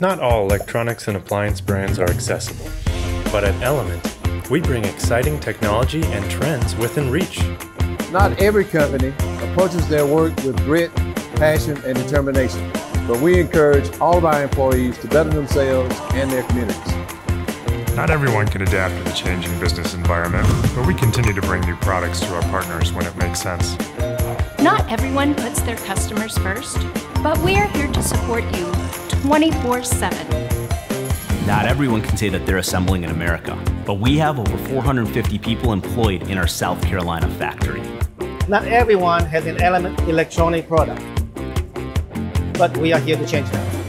Not all electronics and appliance brands are accessible, but at Element, we bring exciting technology and trends within reach. Not every company approaches their work with grit, passion, and determination, but we encourage all of our employees to better themselves and their communities. Not everyone can adapt to the changing business environment, but we continue to bring new products to our partners when it makes sense. Not everyone puts their customers first, but we are here to support you 24/7. Not everyone can say that they're assembling in America, but we have over 450 people employed in our South Carolina factory. Not everyone has an Element Electronics product, but we are here to change that.